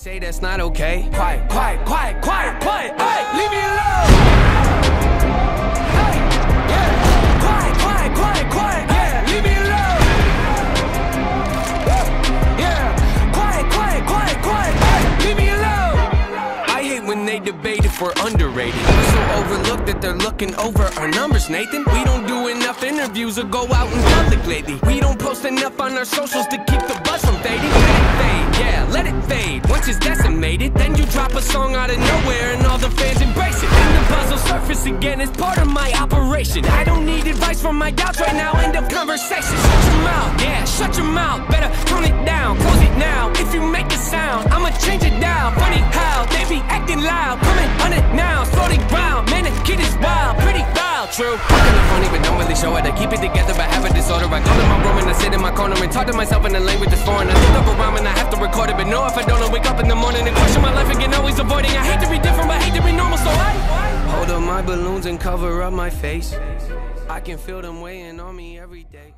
Say that's not okay. Quiet, quiet, quiet, quiet, quiet. Hey, leave me alone. Hey, yeah. Quiet, quiet, quiet, quiet. Yeah, leave me alone. Yeah. Quiet, quiet, quiet, quiet. Hey, leave me alone. I hate when they debate if we're underrated. We're so overlooked that they're looking over our numbers, Nathan. We don't do enough interviews or go out in public lately. We don't post enough on our socials to keep the buzz from fading. Yeah, let it fade. Once it's decimated, then you drop a song out of nowhere and all the fans embrace it. And the puzzle surface again is part of my operation. I don't need advice from my doubts right now, end of conversation. Shut your mouth, yeah, shut your mouth. Better tone it down, close it now. If you make a sound, I'ma change it down. Funny how they be acting loud, coming on it now, slowly round. Man, this kid is wild, pretty wild, true. I'm kinda funny but don't really show it. I keep it together but have a disorder. I go to my room and I sit in my corner and talk to myself in a language that's foreign. I look up around and I have to record it, but no, if I don't, I wake up in the morning and question my life again, always avoiding. I hate to be different, but I hate to be normal, so I hold up my balloons and cover up my face. I can feel them weighing on me every day.